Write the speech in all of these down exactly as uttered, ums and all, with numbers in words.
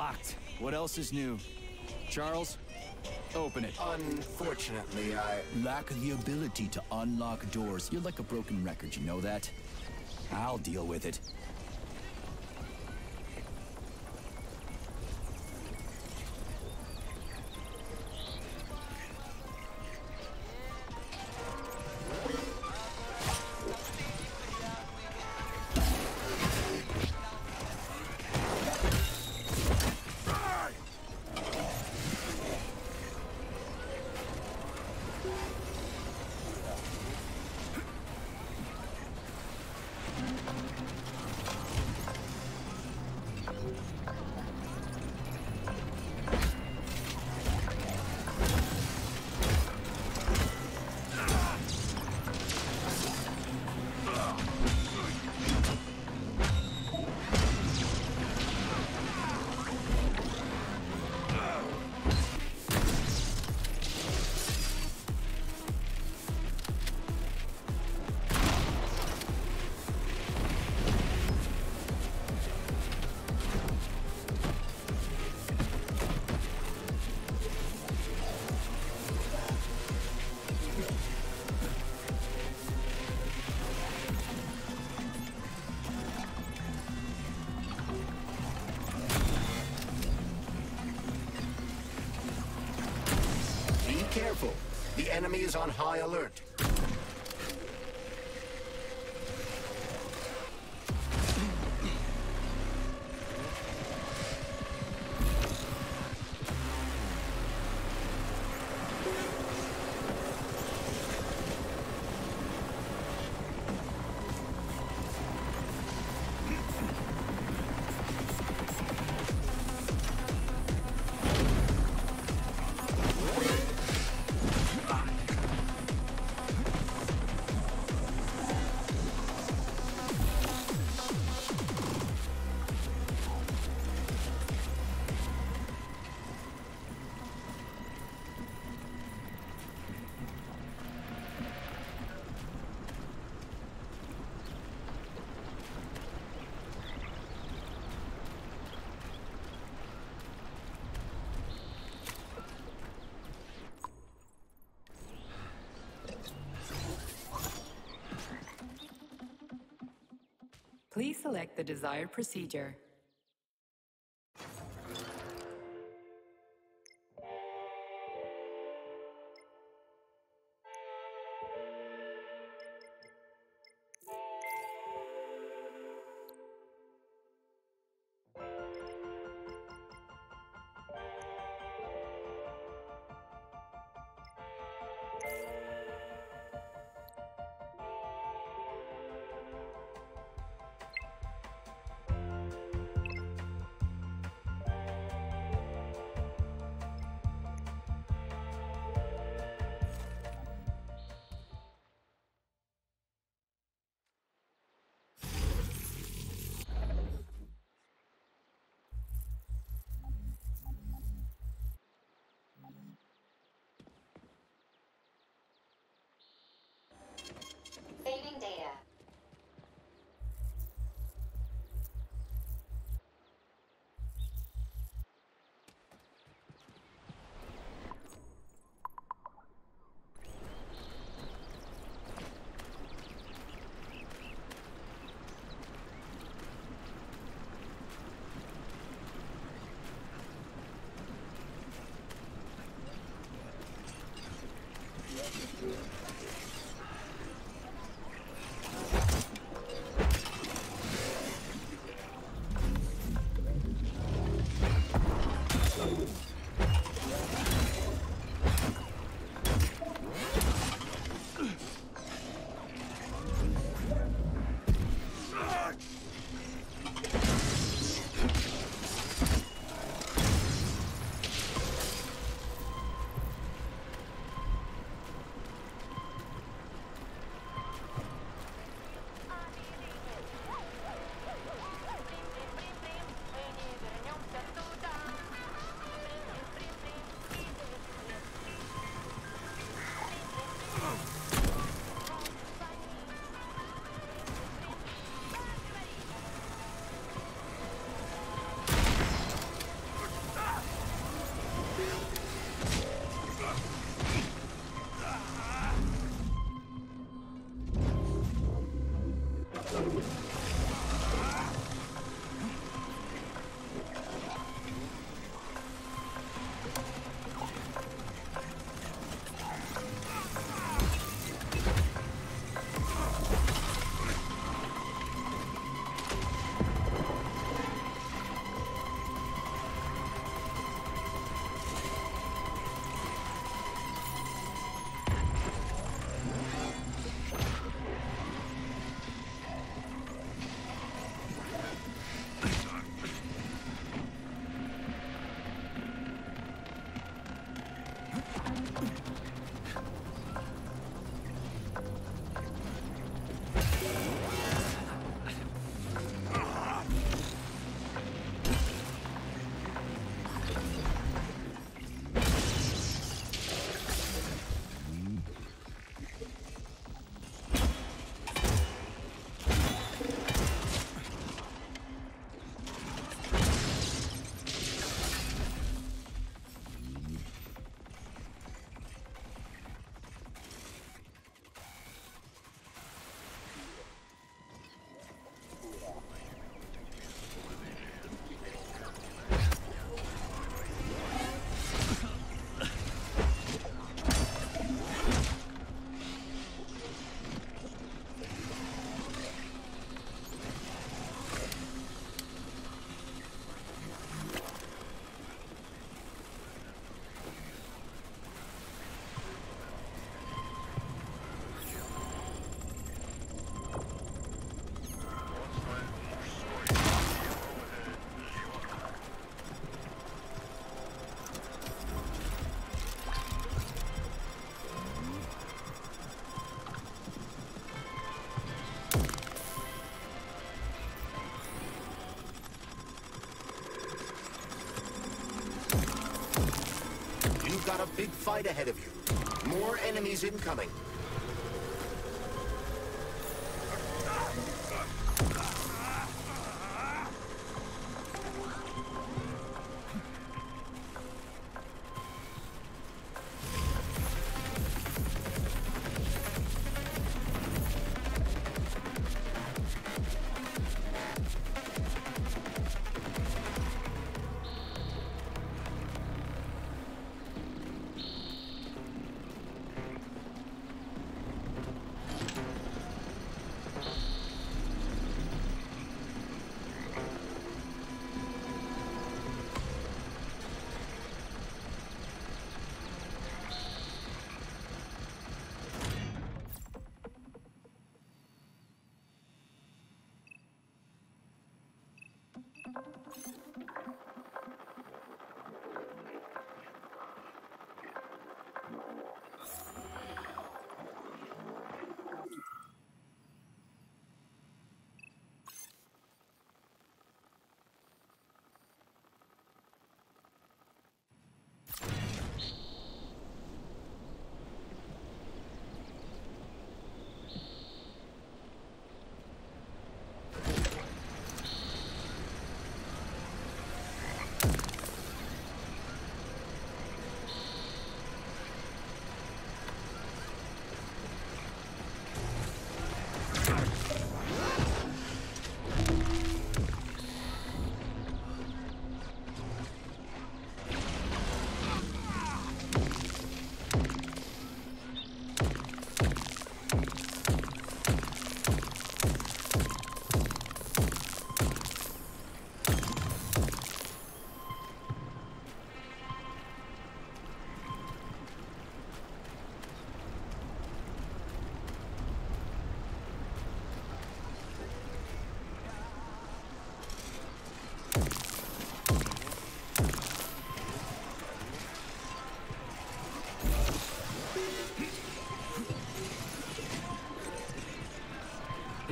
locked. What else is new? Charles, open it. Unfortunately, I lack the ability to unlock doors. You're like a broken record, you know that? I'll deal with it. Careful. The enemy is on high alert. Please select the desired procedure. got a big fight ahead of you. More enemies incoming.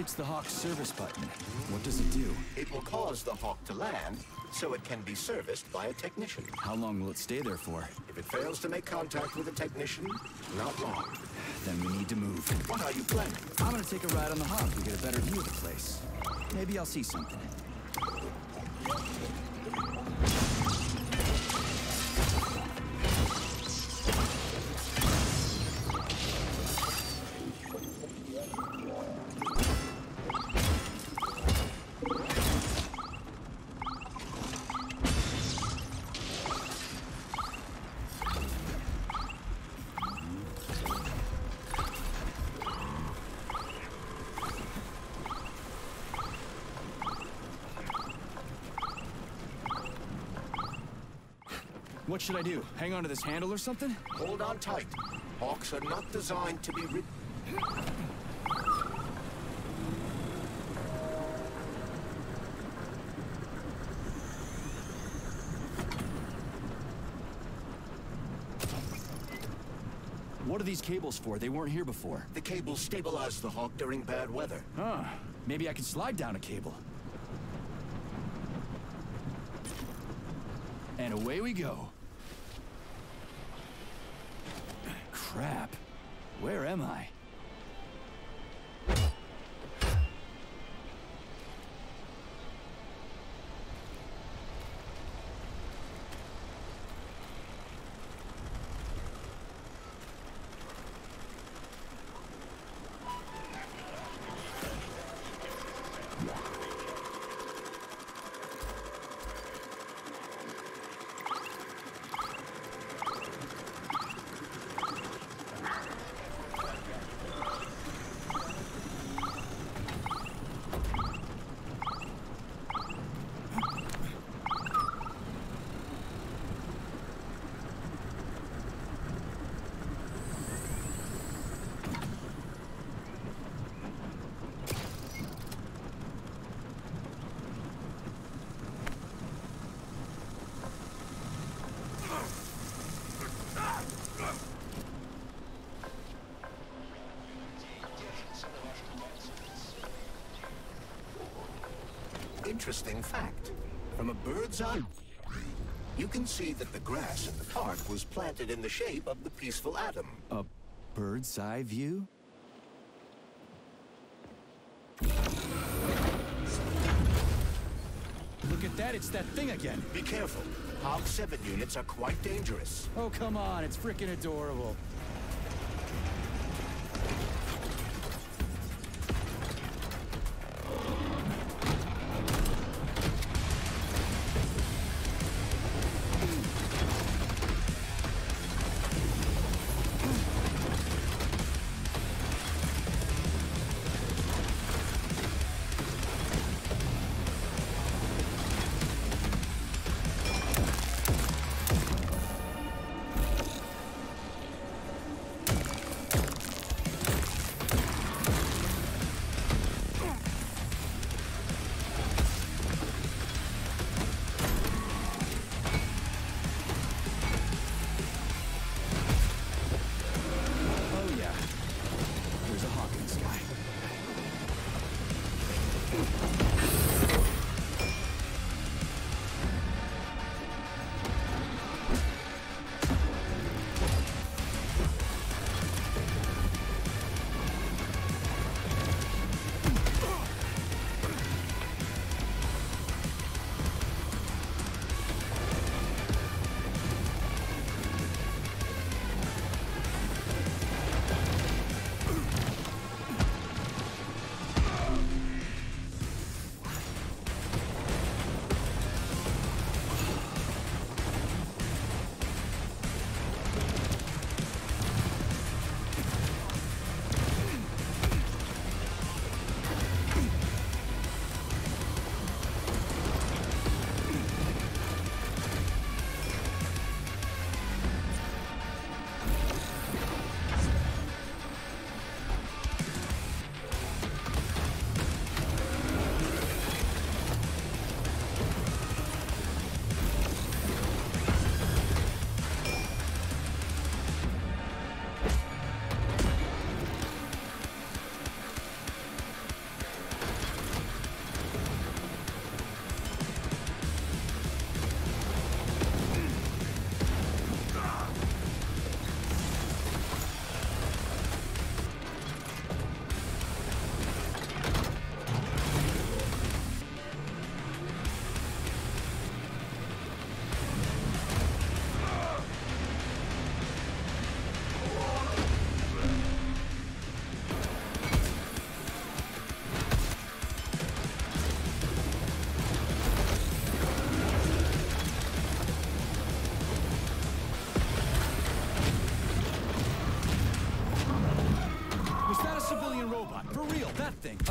It's the Hawk service button. What does it do? It will cause the Hawk to land, so it can be serviced by a technician. How long will it stay there for? If it fails to make contact with a technician, not long. Then we need to move. What are you planning? I'm gonna take a ride on the Hawk and get a better view of the place. Maybe I'll see something. What should I do? Hang on to this handle or something? Hold on tight. Hawks are not designed to be ridden. What are these cables for? They weren't here before. The cables stabilize the Hawk during bad weather. Huh. Maybe I can slide down a cable. And away we go. Crap. Where am I? Interesting fact. From a bird's eye... you can see that the grass in the park was planted in the shape of the peaceful atom. A bird's eye view? Look at that, it's that thing again. Be careful. Hawk seven units are quite dangerous. Oh, come on, it's freaking adorable.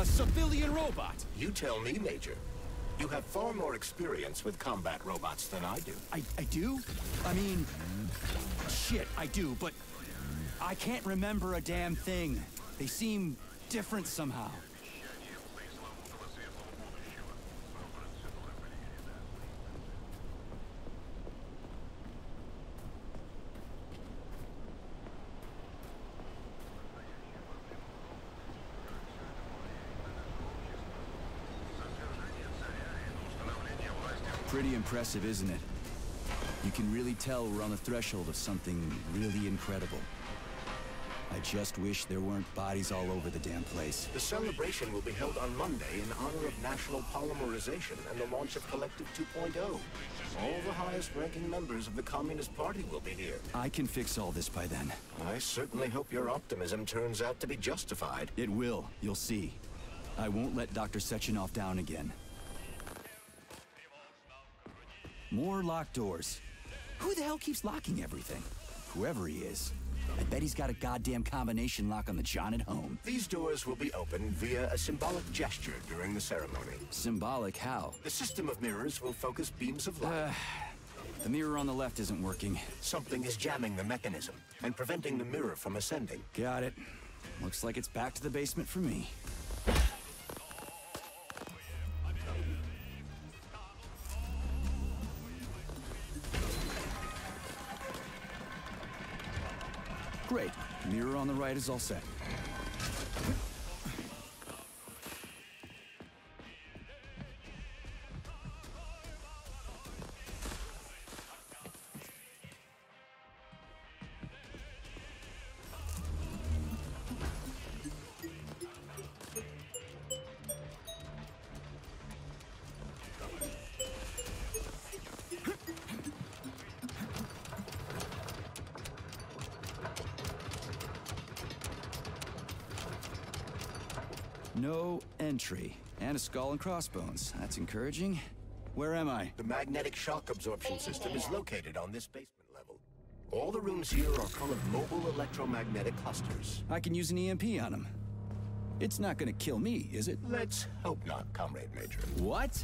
A civilian robot! You tell me, Major. You have far more experience with combat robots than I do. I, I do? I mean... Shit, I do, but... I can't remember a damn thing. They seem different somehow. Pretty impressive, isn't it? You can really tell we're on the threshold of something really incredible. I just wish there weren't bodies all over the damn place. The celebration will be held on Monday in honor of national polymerization and the launch of Collective two point oh. All the highest-ranking members of the Communist Party will be here. I can fix all this by then. I certainly hope your optimism turns out to be justified. It will. You'll see. I won't let Doctor Sechenov down again. More locked doors. Who the hell keeps locking everything? Whoever he is. I bet he's got a goddamn combination lock on the John at home. These doors will be opened via a symbolic gesture during the ceremony. Symbolic how? The system of mirrors will focus beams of light. Uh, the mirror on the left isn't working. Something is jamming the mechanism and preventing the mirror from ascending. Got it. Looks like it's back to the basement for me. Great. Mirror on the right is all set. No entry. And a skull and crossbones. That's encouraging. Where am I? The magnetic shock absorption system is located on this basement level. All the rooms here are colored mobile electromagnetic clusters. I can use an E M P on them. It's not gonna kill me, is it? Let's hope not, Comrade Major. What?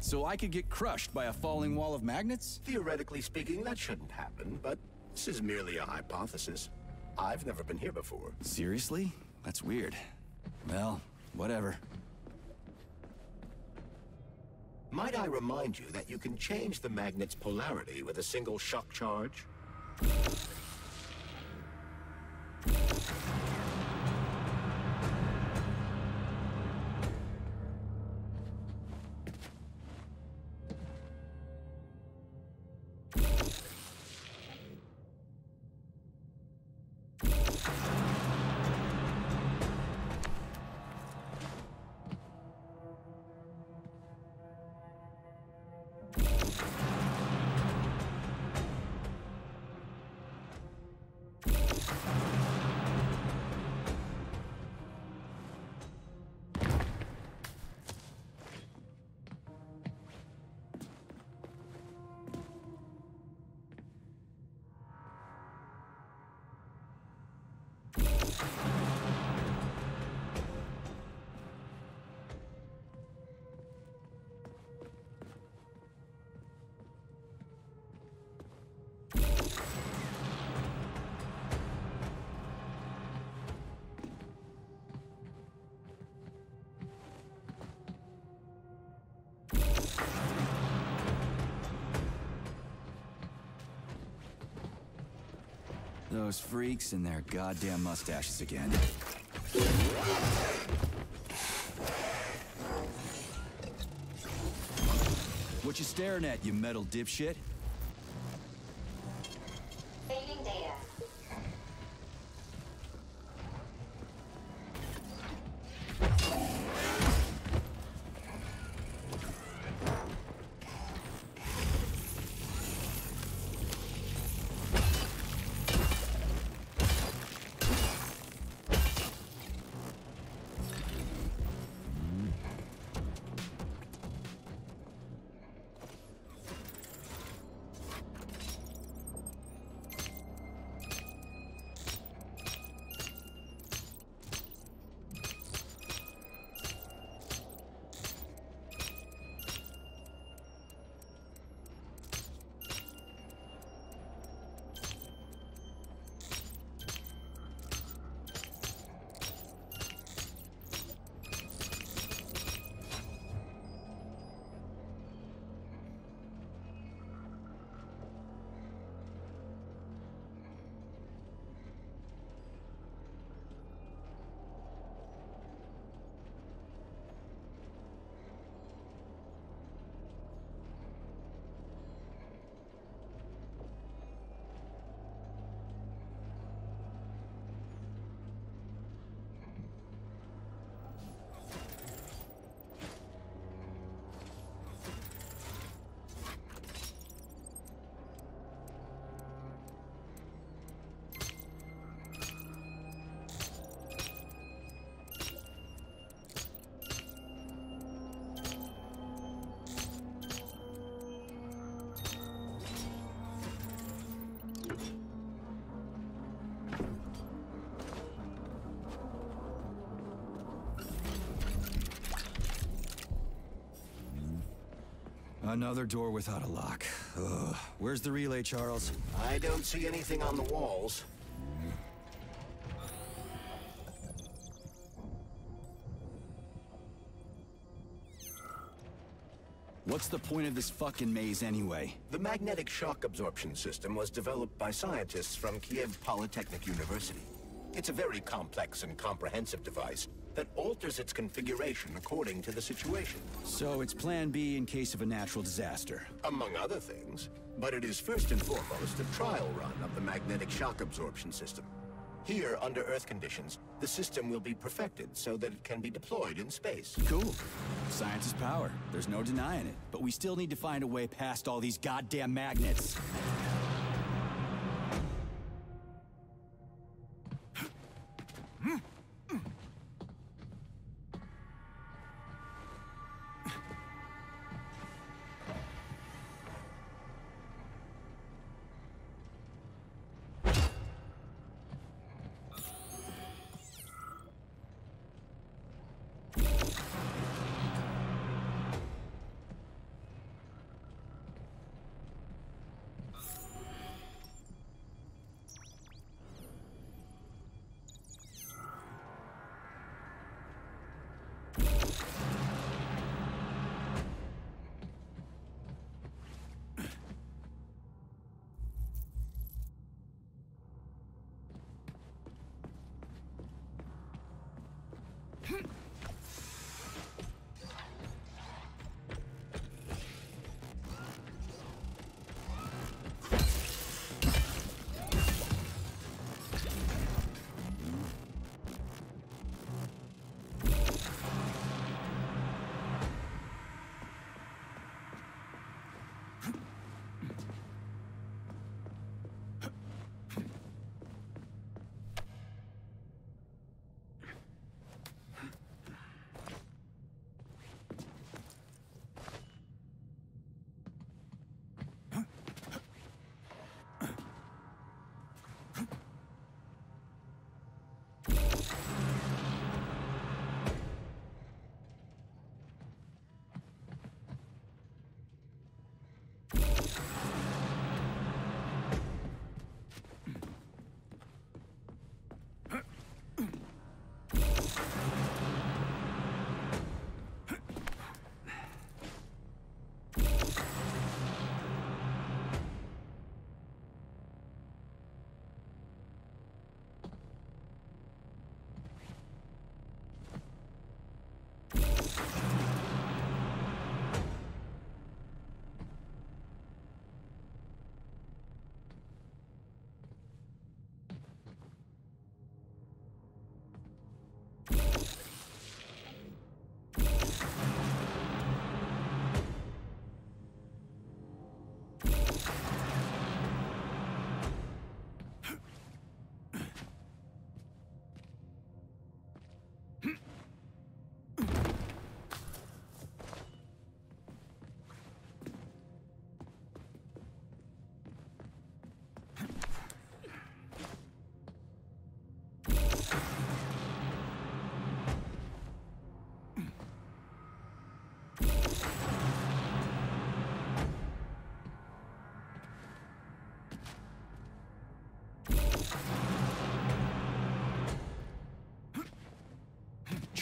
So I could get crushed by a falling wall of magnets? Theoretically speaking, that shouldn't happen, but this is merely a hypothesis. I've never been here before. Seriously? That's weird. Well, whatever. Might I remind you that you can change the magnet's polarity with a single shock charge? Those freaks and their goddamn mustaches again. What you staring at, you metal dipshit? Saving data. Another door without a lock. Ugh. Where's the relay, Charles? I don't see anything on the walls. What's the point of this fucking maze anyway? The magnetic shock absorption system was developed by scientists from Kyiv Polytechnic University. It's a very complex and comprehensive device that alters its configuration according to the situation. So it's plan B in case of a natural disaster? Among other things, but it is first and foremost a trial run of the magnetic shock absorption system. Here, under Earth conditions, the system will be perfected so that it can be deployed in space. Cool. Science is power. There's no denying it. But we still need to find a way past all these goddamn magnets.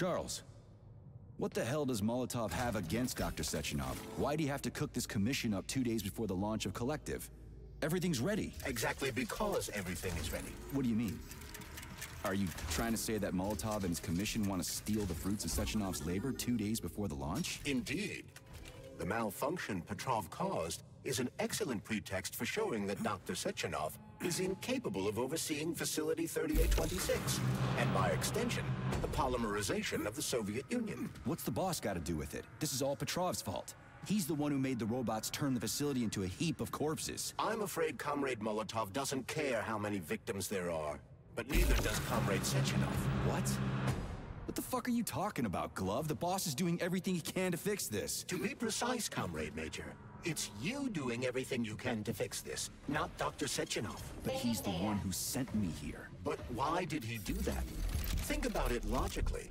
Charles, what the hell does Molotov have against Doctor Sechenov? Why'd he have to cook this commission up two days before the launch of Collective? Everything's ready. Exactly because everything is ready. What do you mean? Are you trying to say that Molotov and his commission want to steal the fruits of Sechenov's labor two days before the launch? Indeed. The malfunction Petrov caused is an excellent pretext for showing that Doctor Sechenov is incapable of overseeing Facility thirty-eight twenty-six, and by extension, the polymerization of the Soviet Union. What's the boss got to do with it? This is all Petrov's fault. He's the one who made the robots turn the facility into a heap of corpses. I'm afraid Comrade Molotov doesn't care how many victims there are, but neither does Comrade Sechenov. What? What the fuck are you talking about, Glove? The boss is doing everything he can to fix this. To be precise, Comrade Major, it's you doing everything you can to fix this, not Doctor Sechenov. But he's the one who sent me here. But why did he do that? Think about it logically.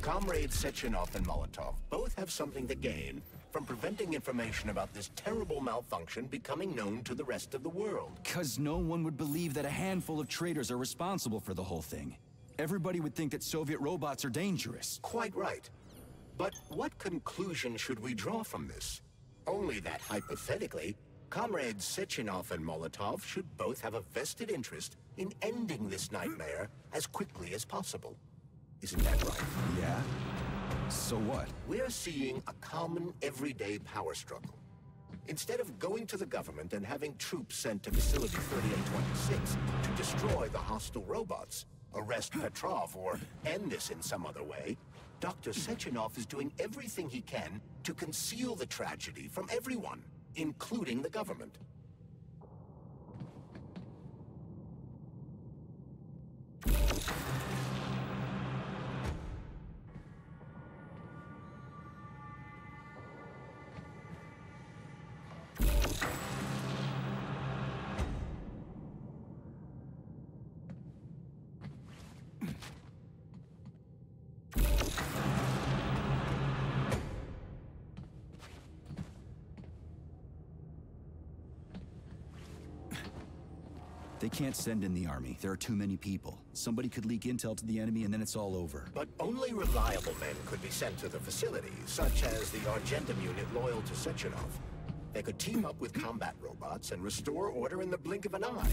Comrade Sechenov and Molotov both have something to gain from preventing information about this terrible malfunction becoming known to the rest of the world. Because no one would believe that a handful of traitors are responsible for the whole thing. Everybody would think that Soviet robots are dangerous. Quite right. But what conclusion should we draw from this? Only that, hypothetically, Comrades Sechenov and Molotov should both have a vested interest in ending this nightmare as quickly as possible. Isn't that right? Yeah. So what? We're seeing a common, everyday power struggle. Instead of going to the government and having troops sent to Facility thirty-eight twenty-six to destroy the hostile robots, arrest Petrov, or end this in some other way, Doctor Sechenov is doing everything he can to conceal the tragedy from everyone, including the government. They can't send in the army. There are too many people. Somebody could leak intel to the enemy and then it's all over. But only reliable men could be sent to the facility, such as the Argentum unit loyal to Sechenov. They could team up with combat robots and restore order in the blink of an eye.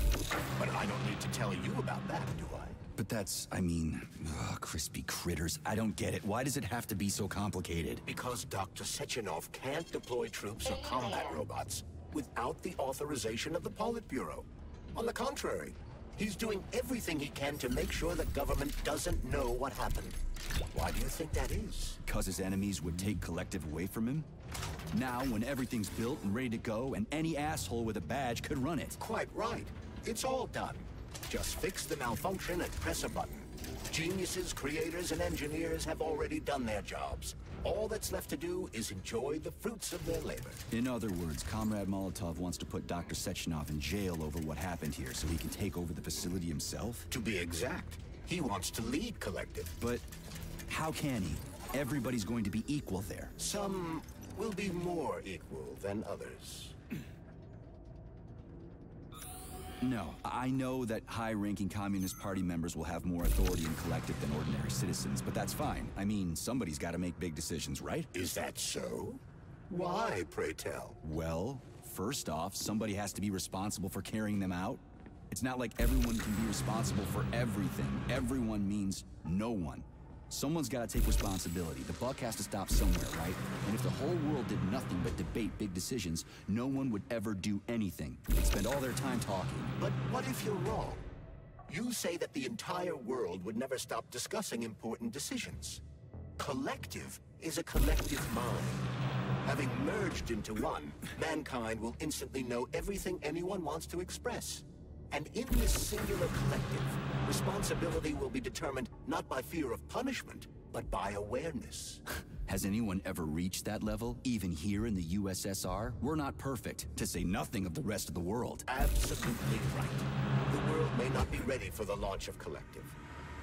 But I don't need to tell you about that, do I? But that's, I mean, ugh, crispy critters. I don't get it. Why does it have to be so complicated? Because Doctor Sechenov can't deploy troops or combat robots without the authorization of the Politburo. On the contrary, he's doing everything he can to make sure the government doesn't know what happened. Why do you think that is? Because his enemies would take Collective away from him? Now, when everything's built and ready to go, and any asshole with a badge could run it. Quite right. It's all done. Just fix the malfunction and press a button. Geniuses, creators, and engineers have already done their jobs. All that's left to do is enjoy the fruits of their labor. In other words, Comrade Molotov wants to put Doctor Sechenov in jail over what happened here so he can take over the facility himself? To be exact, he wants to lead Collective. But how can he? Everybody's going to be equal there. Some will be more equal than others. No, I know that high-ranking Communist Party members will have more authority in Collective than ordinary citizens, but that's fine. I mean, somebody's got to make big decisions, right? Is that so? Why, pray tell? Well, first off, somebody has to be responsible for carrying them out. It's not like everyone can be responsible for everything. Everyone means no one. Someone's got to take responsibility. The buck has to stop somewhere, right? And if the whole world did nothing but debate big decisions, no one would ever do anything. They'd spend all their time talking. But what if you're wrong? You say that the entire world would never stop discussing important decisions. Collective is a collective mind. Having merged into one, mankind will instantly know everything anyone wants to express. And in this singular collective, responsibility will be determined not by fear of punishment, but by awareness. Has anyone ever reached that level? Even here in the U S S R? We're not perfect, to say nothing of the rest of the world. Absolutely right. The world may not be ready for the launch of Collective.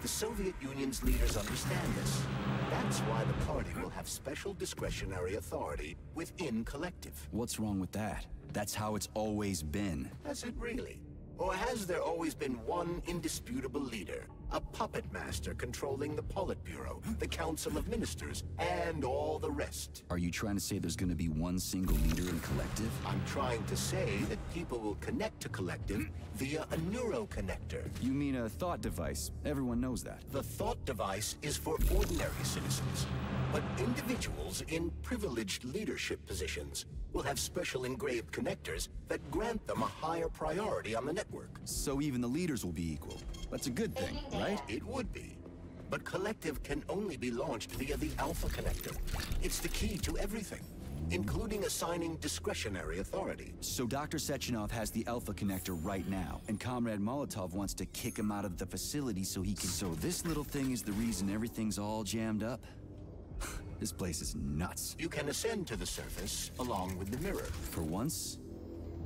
The Soviet Union's leaders understand this. That's why the party will have special discretionary authority within Collective. What's wrong with that? That's how it's always been. Has it really? Or has there always been one indisputable leader A puppet master controlling the Politburo, the Council of Ministers, and all the rest. Are you trying to say there's going to be one single leader in Collective? I'm trying to say that people will connect to Collective via a neuro connector. You mean a thought device? Everyone knows that. The thought device is for ordinary citizens. But individuals in privileged leadership positions will have special engraved connectors that grant them a higher priority on the network. So even the leaders will be equal. That's a good thing, right? It would be. But Collective can only be launched via the Alpha Connector. It's the key to everything, including assigning discretionary authority. So Doctor Sechenov has the Alpha Connector right now, and Comrade Molotov wants to kick him out of the facility so he can... So this little thing is the reason everything's all jammed up? This place is nuts. You can ascend to the surface along with the mirror. For once,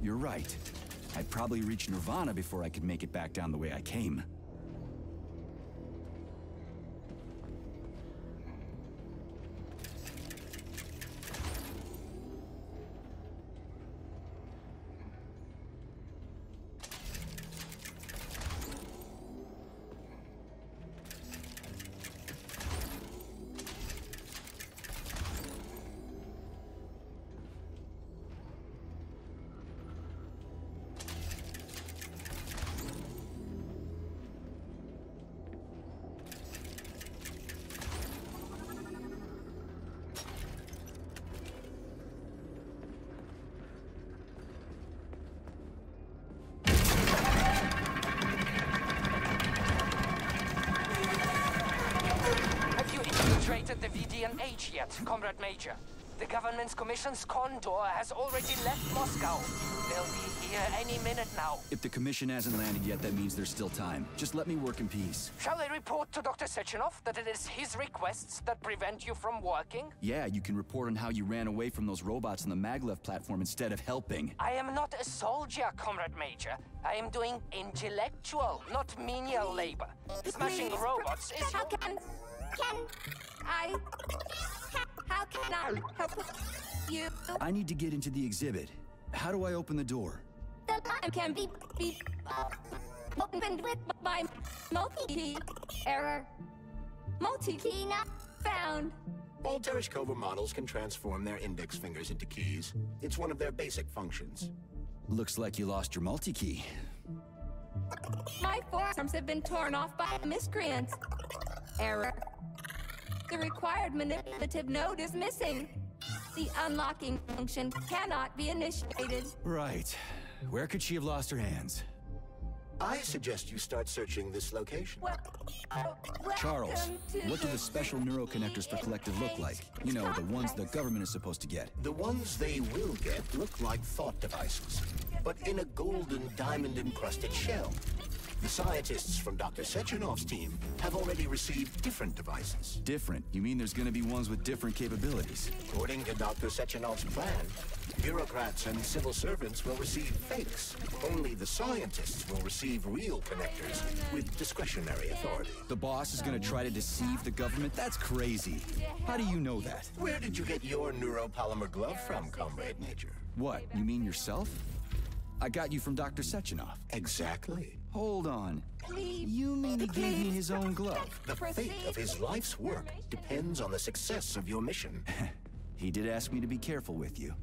you're right. I'd probably reach Nirvana before I could make it back down the way I came. V D N H yet, Comrade Major. The government's commission's Condor has already left Moscow. They'll be here any minute now. If the commission hasn't landed yet, that means there's still time. Just let me work in peace. Shall I report to Doctor Sechenov that it is his requests that prevent you from working? Yeah, you can report on how you ran away from those robots on the maglev platform instead of helping. I am not a soldier, Comrade Major. I am doing intellectual, not menial labor. Smashing Please, robots is... How can... Can... I... How can I help you? I need to get into the exhibit. How do I open the door? The line can be, be uh, opened with my multi-key error. Multi-key not found. All Tereshkova models can transform their index fingers into keys. It's one of their basic functions. Looks like you lost your multi-key. My forearms have been torn off by miscreants. Error. The required manipulative node is missing. The unlocking function cannot be initiated. Right. Where could she have lost her hands? I suggest you start searching this location. Well, uh, Charles, what do the special neuroconnectors for Collective look like? You know, the ones the government is supposed to get. The ones they will get look like thought devices, but in a golden diamond-encrusted shell. The scientists from Doctor Sechenov's team have already received different devices. Different? You mean there's going to be ones with different capabilities? According to Doctor Sechenov's plan, bureaucrats and civil servants will receive fakes. Only the scientists will receive real connectors with discretionary authority. The boss is going to try to deceive the government? That's crazy. How do you know that? Where did you get your neuropolymer glove from, Comrade Major? What? You mean yourself? I got you from Doctor Sechenov. Exactly. Hold on. Please. You mean he gave me his own glove? The fate of his life's work depends on the success of your mission. He did ask me to be careful with you.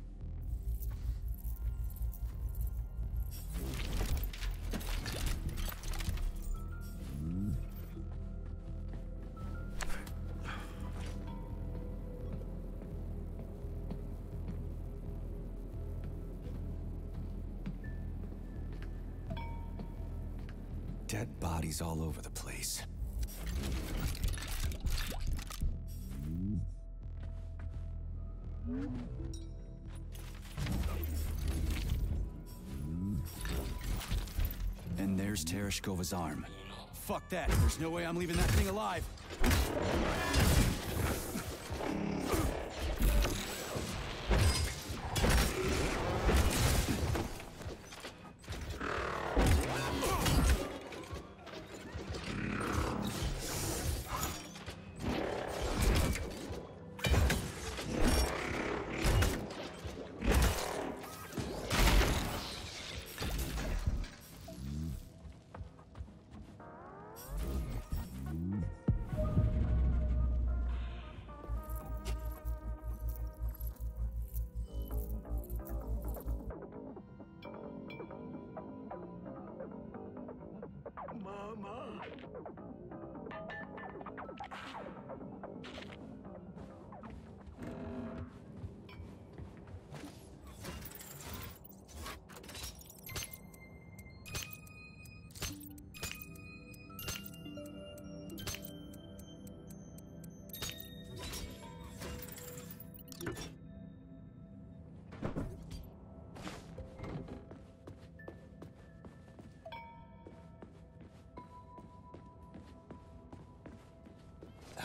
Dead bodies all over the place. And there's Tereshkova's arm. Fuck that! There's no way I'm leaving that thing alive!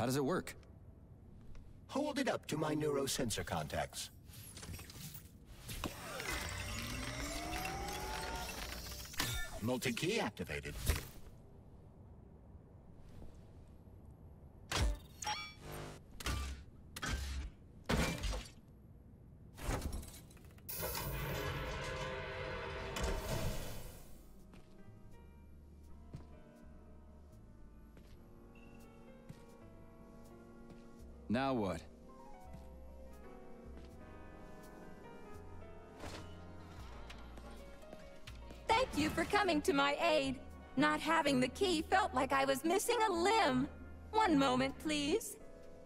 How does it work? Hold it up to my neurosensor contacts. Multi-key activated. Now what? Thank you for coming to my aid. Not having the key felt like I was missing a limb. One moment, please.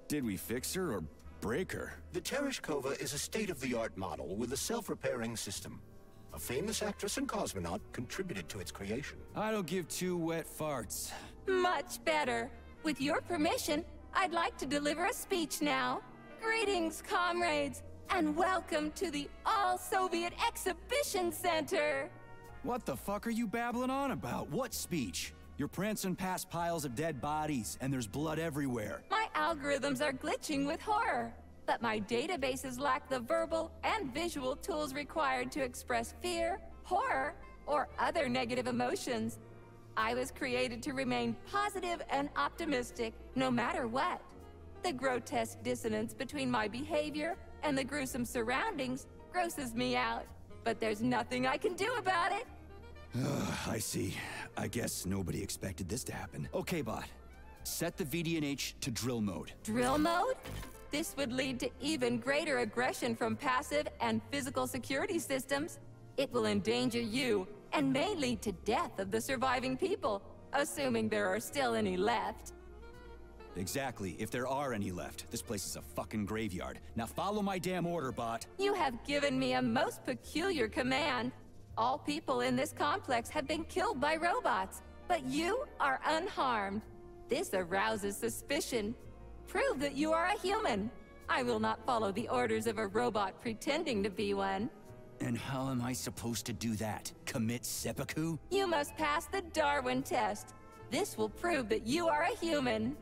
Did we fix her or break her? The Tereshkova is a state-of-the-art model with a self-repairing system. A famous actress and cosmonaut contributed to its creation. I don't give two wet farts. Much better. With your permission, I'd like to deliver a speech now. Greetings, comrades, and welcome to the All-Soviet Exhibition Center! What the fuck are you babbling on about? What speech? You're prancing past piles of dead bodies, and there's blood everywhere. My algorithms are glitching with horror, but my databases lack the verbal and visual tools required to express fear, horror, or other negative emotions. I was created to remain positive and optimistic, no matter what. The grotesque dissonance between my behavior and the gruesome surroundings grosses me out, but there's nothing I can do about it. I see. I guess nobody expected this to happen. Okay, bot. Set the V D N H to drill mode. Drill mode? This would lead to even greater aggression from passive and physical security systems. It will endanger you, and may lead to death of the surviving people, assuming there are still any left. Exactly, if there are any left. This place is a fucking graveyard. Now follow my damn order, bot. You have given me a most peculiar command. All people in this complex have been killed by robots, but you are unharmed. This arouses suspicion. Prove that you are a human. I will not follow the orders of a robot pretending to be one. And how am I supposed to do that? Commit seppuku? You must pass the Darwin test. This will prove that you are a human.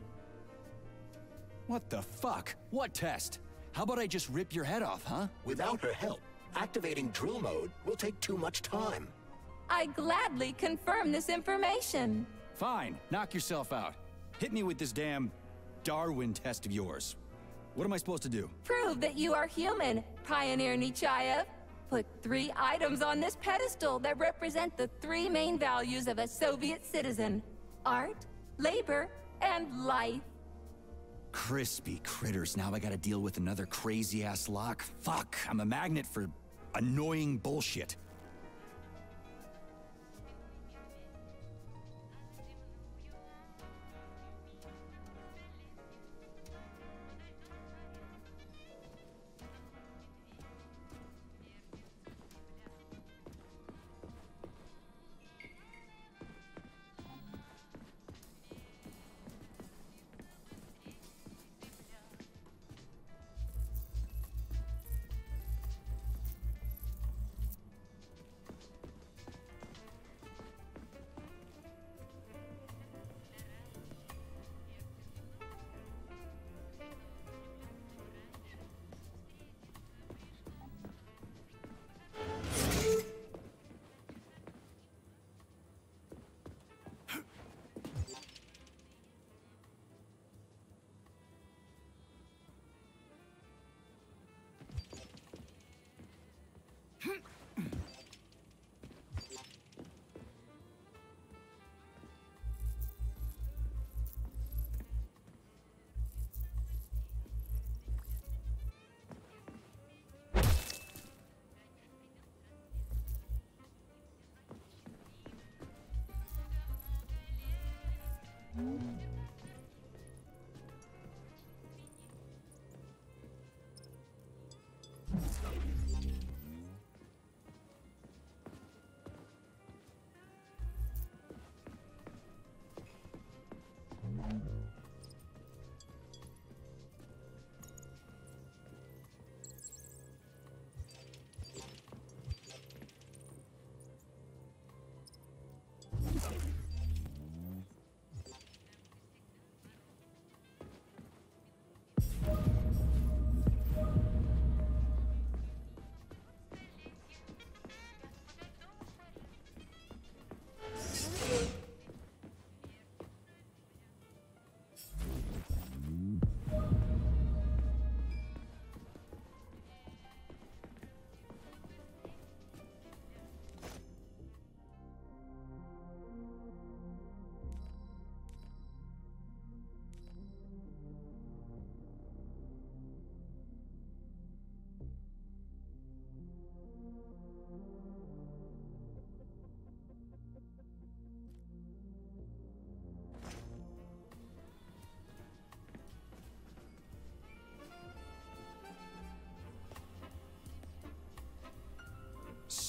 What the fuck? What test? How about I just rip your head off, huh? Without her help, activating drill mode will take too much time. I gladly confirm this information. Fine, knock yourself out. Hit me with this damn Darwin test of yours. What am I supposed to do? Prove that you are human, Pioneer Nechayev. Put three items on this pedestal that represent the three main values of a Soviet citizen: art, labor, and life. Crispy critters, now I gotta deal with another crazy-ass lock. Fuck, I'm a magnet for annoying bullshit.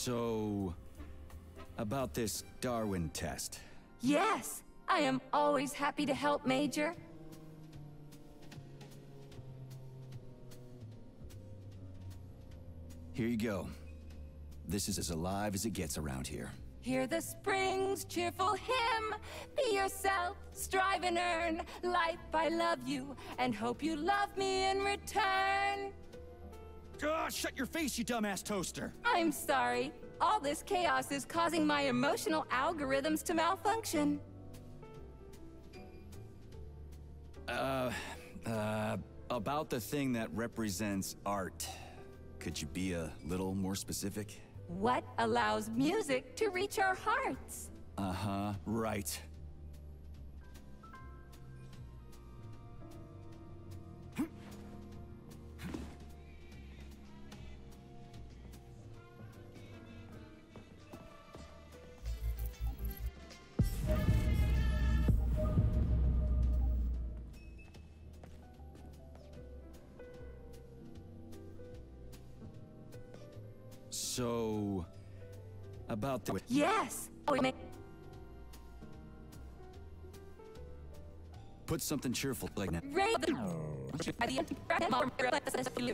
So, about this Darwin test. Yes! I am always happy to help, Major. Here you go. This is as alive as it gets around here. Hear the spring's cheerful hymn. Be yourself, strive and earn. Life, I love you, and hope you love me in return. Ah, shut your face, you dumbass toaster! I'm sorry. All this chaos is causing my emotional algorithms to malfunction. Uh, uh, about the thing that represents art. Could you be a little more specific? What allows music to reach our hearts? Uh-huh, right. So, about the... Yes! Put something cheerful like that.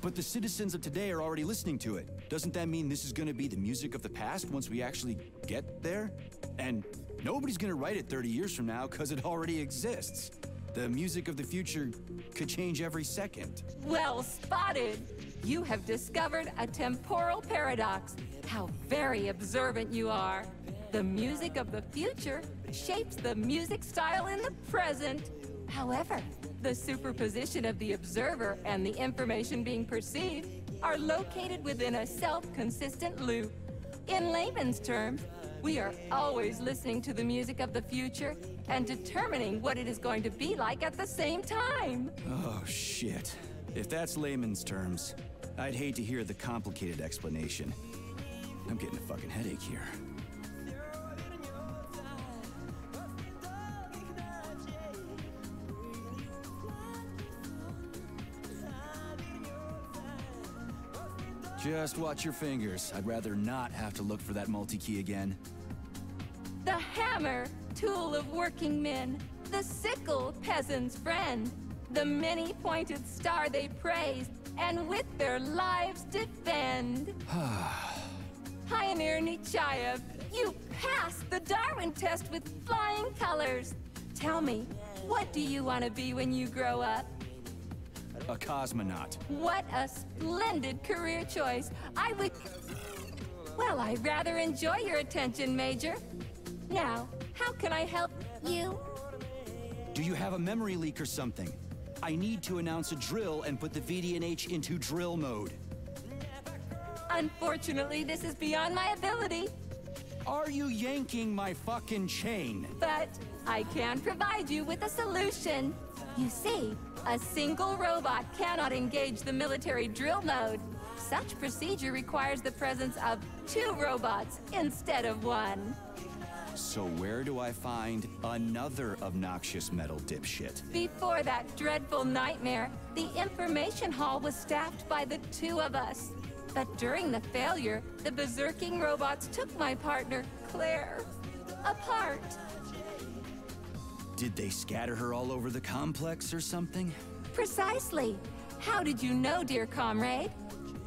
But the citizens of today are already listening to it. Doesn't that mean this is going to be the music of the past once we actually get there? And nobody's going to write it thirty years from now because it already exists. The music of the future could change every second. Well spotted! You have discovered a temporal paradox. How very observant you are. The music of the future shapes the music style in the present. However, the superposition of the observer and the information being perceived are located within a self-consistent loop. In layman's terms, we are always listening to the music of the future and determining what it is going to be like at the same time. Oh, shit. If that's layman's terms, I'd hate to hear the complicated explanation. I'm getting a fucking headache here. Just watch your fingers. I'd rather not have to look for that multi-key again. The hammer, tool of working men. The sickle, peasant's friend. The many-pointed star they praise, and with their lives defend. Pioneer Nechayev, you passed the Darwin test with flying colors. Tell me, what do you want to be when you grow up? A cosmonaut. What a splendid career choice. I would... Well, I rather enjoy your attention, Major. Now, how can I help you? Do you have a memory leak or something? I need to announce a drill and put the V D N H into drill mode. Unfortunately, this is beyond my ability. Are you yanking my fucking chain? But I can provide you with a solution. You see, a single robot cannot engage the military drill mode. Such procedure requires the presence of two robots instead of one. So where do I find another obnoxious metal dipshit? Before that dreadful nightmare, the information hall was staffed by the two of us. But during the failure, the berserking robots took my partner, Claire, apart. Did they scatter her all over the complex or something? Precisely. How did you know, dear comrade?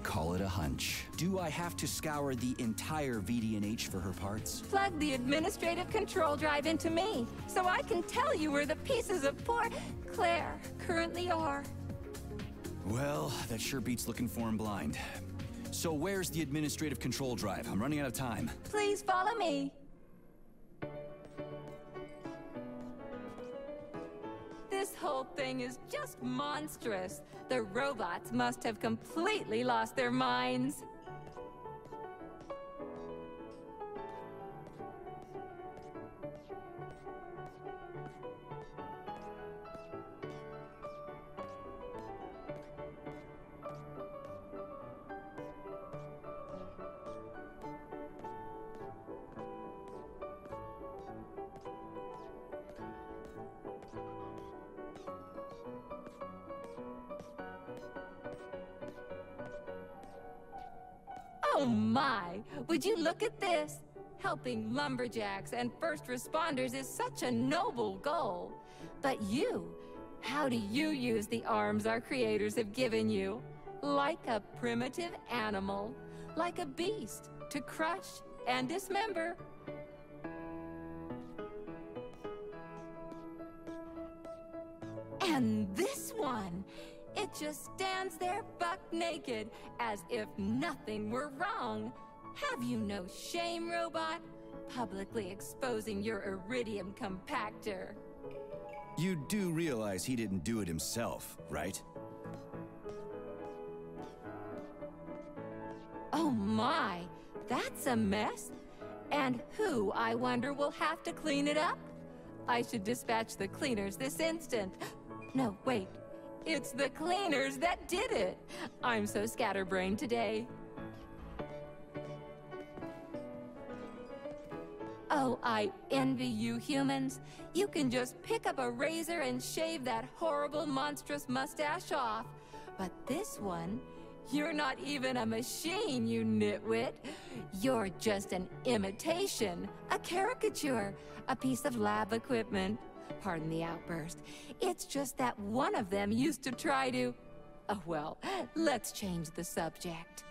Call it a hunch. Do I have to scour the entire V D N H for her parts? Plug the administrative control drive into me, so I can tell you where the pieces of poor Claire currently are. Well, that sure beats looking for him blind. So where's the administrative control drive? I'm running out of time. Please follow me. This whole thing is just monstrous. The robots must have completely lost their minds. Oh my! Would you look at this? Helping lumberjacks and first responders is such a noble goal. But you, how do you use the arms our creators have given you? Like a primitive animal, like a beast, to crush and dismember. And this one, it just stands there buck naked, as if nothing were wrong. Have you no shame, robot? Publicly exposing your iridium compactor. You do realize he didn't do it himself, right? Oh my, that's a mess. And who, I wonder, will have to clean it up? I should dispatch the cleaners this instant. No, wait. It's the cleaners that did it. I'm so scatterbrained today. Oh, I envy you humans. You can just pick up a razor and shave that horrible, monstrous mustache off. But this one, you're not even a machine, you nitwit. You're just an imitation, a caricature, a piece of lab equipment. Pardon the outburst. It's just that one of them used to try to... Oh, well, let's change the subject.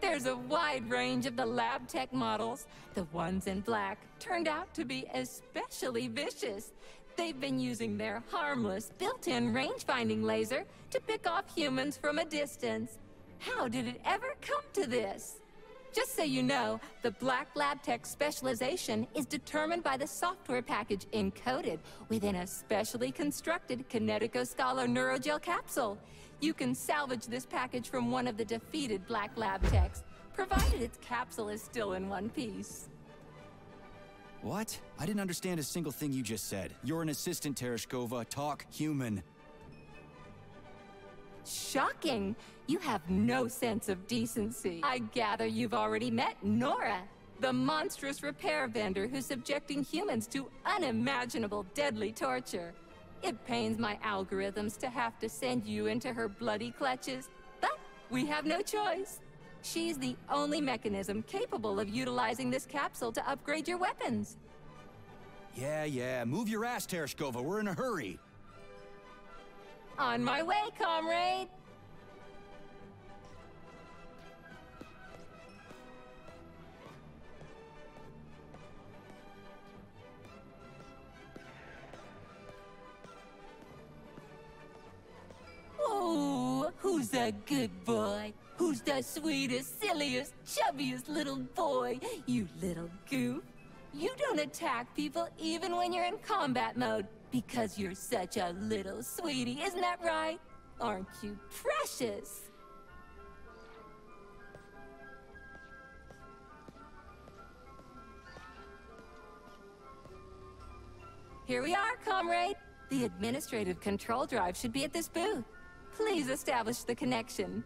There's a wide range of the lab tech models. The ones in black turned out to be especially vicious. They've been using their harmless, built-in range-finding laser to pick off humans from a distance. How did it ever come to this? Just so you know, the Black Lab Tech specialization is determined by the software package encoded within a specially constructed Kinetico Scholar NeuroGel capsule. You can salvage this package from one of the defeated Black Lab Techs, provided its capsule is still in one piece. What? I didn't understand a single thing you just said. You're an assistant, Tereshkova. Talk human. Shocking! You have no sense of decency. I gather you've already met Nora, the monstrous repair vendor who's subjecting humans to unimaginable deadly torture. It pains my algorithms to have to send you into her bloody clutches, but we have no choice. She's the only mechanism capable of utilizing this capsule to upgrade your weapons. Yeah, yeah, move your ass, Tereshkova, we're in a hurry. On my way, comrade! Whoa! Who's a good boy? Who's the sweetest, silliest, chubbiest little boy? You little goof! You don't attack people even when you're in combat mode, because you're such a little sweetie, isn't that right? Aren't you precious? Here we are, comrade. The administrative control drive should be at this booth. Please establish the connection.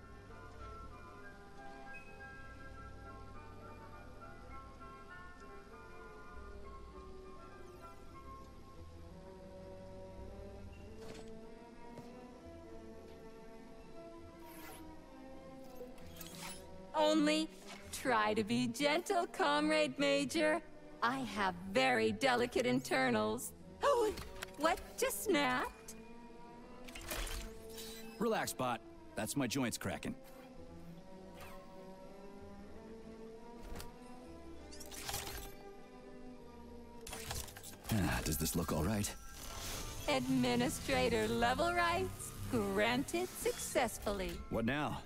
Only try to be gentle, Comrade Major. I have very delicate internals. Oh, what just snapped? Relax, bot. That's my joints cracking. Ah, does this look all right? Administrator level rights granted successfully. What now?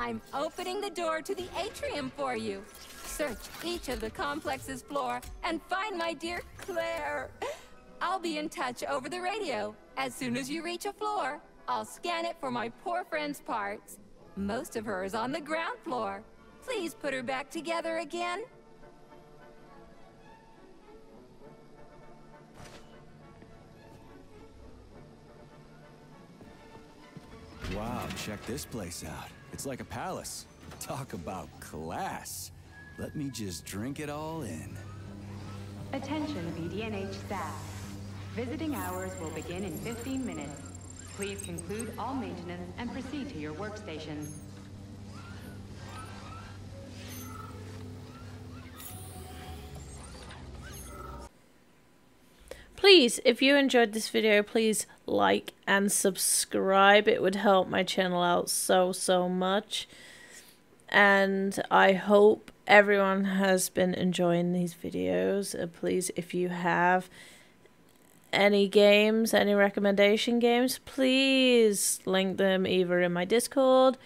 I'm opening the door to the atrium for you. Search each of the complex's floor and find my dear Claire. I'll be in touch over the radio. As soon as you reach a floor, I'll scan it for my poor friend's parts. Most of her is on the ground floor. Please put her back together again. Wow, check this place out. It's like a palace. Talk about class. Let me just drink it all in. Attention, V D N H staff. Visiting hours will begin in fifteen minutes. Please conclude all maintenance and proceed to your workstation. Please, if you enjoyed this video, please like and subscribe. It would help my channel out so, so much. And I hope everyone has been enjoying these videos. Uh, please, if you have any games, any recommendation games, please link them either in my Discord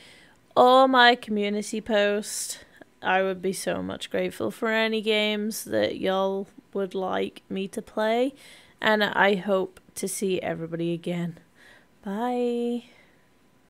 or my community post. I would be so much grateful for any games that y'all would like me to play, and I hope to see everybody again. Bye.